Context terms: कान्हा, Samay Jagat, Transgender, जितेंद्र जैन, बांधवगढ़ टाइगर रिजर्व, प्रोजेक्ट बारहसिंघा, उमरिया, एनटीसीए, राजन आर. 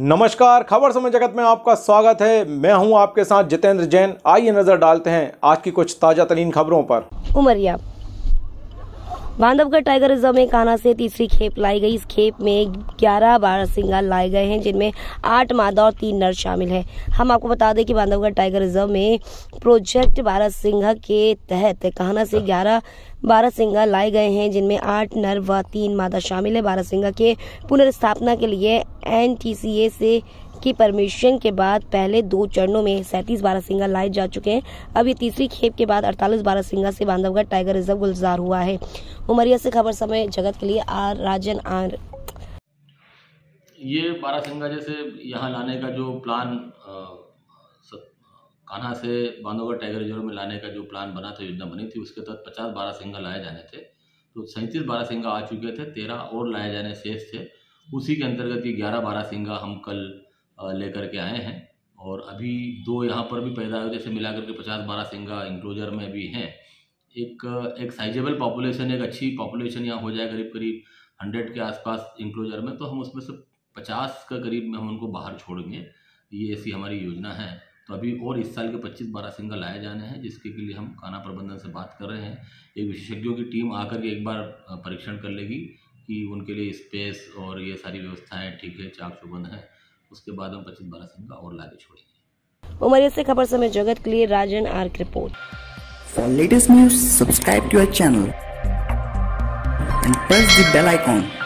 नमस्कार, खबर समय जगत में आपका स्वागत है। मैं हूं आपके साथ जितेंद्र जैन। आइए नजर डालते हैं आज की कुछ ताजा तरीन खबरों पर। उमरिया बांधवगढ़ टाइगर रिजर्व में कान्हा से तीसरी खेप लाई गई। इस खेप में 11 बारहसिंघा लाए गए हैं, जिनमें 8 मादा और 3 नर शामिल हैं। हम आपको बता दें कि बांधवगढ़ टाइगर रिजर्व में प्रोजेक्ट बारहसिंघा के तहत कान्हा से 11 बारहसिंघा लाए गए हैं, जिनमें 8 नर व 3 मादा शामिल है। बारहसिंघा के पुनर्स्थापना के लिए एनटीसीए से की परमिशन के बाद पहले 2 चरणों में 37 बारहसिंघा लाए जा चुके हैं। अब ये तीसरी खेप के बाद 48 बारहसिंघा से बांधवगढ़ टाइगर रिजर्व गुलजार हुआ है। उमरिया से खबर समय जगत के लिए राजन आर। ये बारहसिंघा जैसे यहाँ लाने का जो प्लान कान्हा से बांधवगढ़ टाइगर रिजर्व में लाने का जो प्लान बना था, योजना बनी थी, उसके तहत 50 बारहसिंघा लाए जाने थे, तो 37 बारहसिंघा आ चुके थे, 13 और लाए जाने शेष थे। उसी के अंतर्गत ये 11 बारहसिंघा हम कल लेकर के आए हैं और अभी 2 यहाँ पर भी पैदा हुए, जैसे मिलाकर के 50 बारहसिंघा इंक्लोजर में भी हैं। एक साइजेबल पॉपुलेशन, एक अच्छी पॉपुलेशन यहाँ हो जाए करीब करीब 100 के आसपास इंक्लोजर में, तो हम उसमें से 50 का करीब में हम उनको बाहर छोड़ेंगे। ये ऐसी हमारी योजना है। तो अभी और इस साल के 25 बारहसिंघा लाए जाने हैं, जिसके लिए हम कान्हा प्रबंधन से बात कर रहे हैं। एक विशेषज्ञों की टीम आकर के एक बार परीक्षण कर लेगी कि उनके लिए स्पेस और ये सारी व्यवस्थाएँ ठीक है, चाक चौबंद है। उसके बाद हम 25 बारहसिंघा और लाके छोड़ेंगे। उमरिया से खबर समय जगत के लिए राजन आर की रिपोर्ट। For latest news subscribe to our channel and press the bell icon.